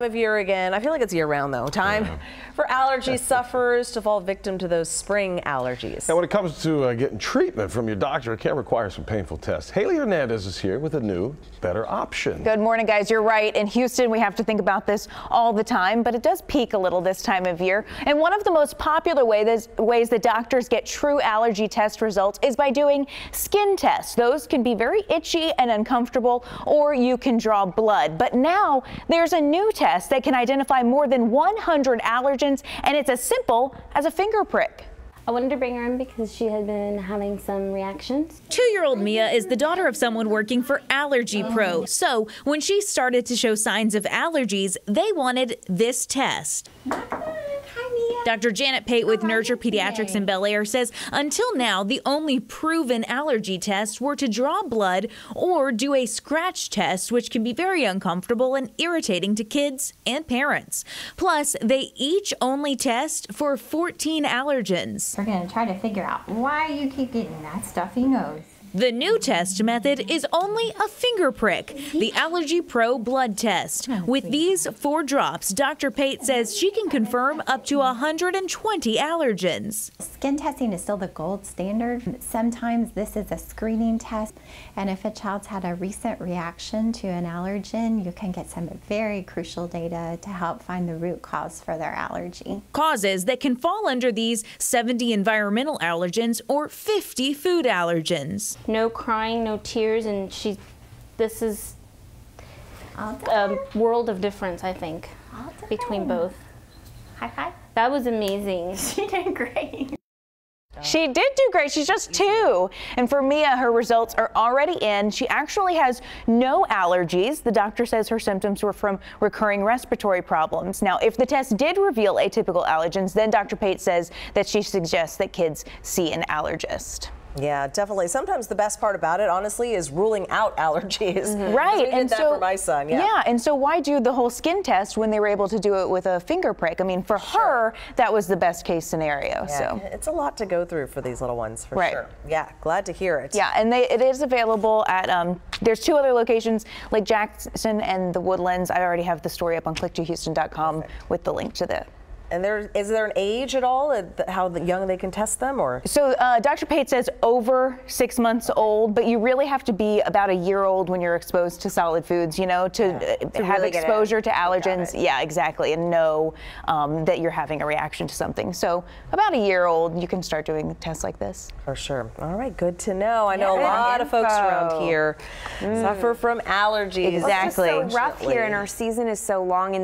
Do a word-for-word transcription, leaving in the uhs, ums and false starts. Of year again. I feel like it's year round though. Time yeah. for allergy sufferers to fall victim to those spring allergies. Now when it comes to uh, getting treatment from your doctor, it can require some painful tests. Haley Hernandez is here with a new, better option. Good morning guys. You're right. In Houston we have to think about this all the time, but it does peak a little this time of year. And one of the most popular way that, ways that doctors get true allergy test results is by doing skin tests. Those can be very itchy and uncomfortable, or you can draw blood. But now there's a new test that can identify more than one hundred allergens, and it's as simple as a finger prick. I wanted to bring her in because she had been having some reactions. Two-year-old Mia is the daughter of someone working for Allergy Pro. So when she started to show signs of allergies, they wanted this test. Doctor Janet Pate with Nurture Pediatrics in Bel Air says until now, the only proven allergy tests were to draw blood or do a scratch test, which can be very uncomfortable and irritating to kids and parents. Plus, they each only test for fourteen allergens. We're going to try to figure out why you keep getting that stuffy nose. The new test method is only a finger prick, the Allergy Pro blood test. With these four drops, Doctor Pate says she can confirm up to one hundred twenty allergens. Skin testing is still the gold standard. Sometimes this is a screening test, and if a child's had a recent reaction to an allergen, you can get some very crucial data to help find the root cause for their allergy. Causes that can fall under these seventy environmental allergens or fifty food allergens. No crying, no tears, and she, this is a world of difference, I think, between both. High five. That was amazing. She did great. She did do great. She's just two. And for Mia, her results are already in. She actually has no allergies. The doctor says her symptoms were from recurring respiratory problems. Now, if the test did reveal atypical allergens, then Doctor Pate says that she suggests that kids see an allergist. Yeah, definitely. Sometimes the best part about it, honestly, is ruling out allergies. Mm-hmm. Right. And that so for my son. Yeah. yeah. And so why do the whole skin test when they were able to do it with a finger prick? I mean, for sure. her, that was the best case scenario. Yeah. So it's a lot to go through for these little ones, for right. sure. Yeah. Glad to hear it. Yeah. And they, it is available at, um, there's two other locations, Lake Jackson and the Woodlands. I already have the story up on click to houston dot com okay. with the link to the. And there, is there an age at all, how young they can test them? or? So uh, Doctor Pate says over six months old, but you really have to be about a year old when you're exposed to solid foods, you know, to, yeah. to have really exposure to allergens. Yeah, exactly. And know um, that you're having a reaction to something. So about a year old, you can start doing tests like know For sure. All right, good to know. I know yeah, a lot info. of folks around here mm. suffer from allergies. Exactly. Well, it's just so rough here, and our season is so long. And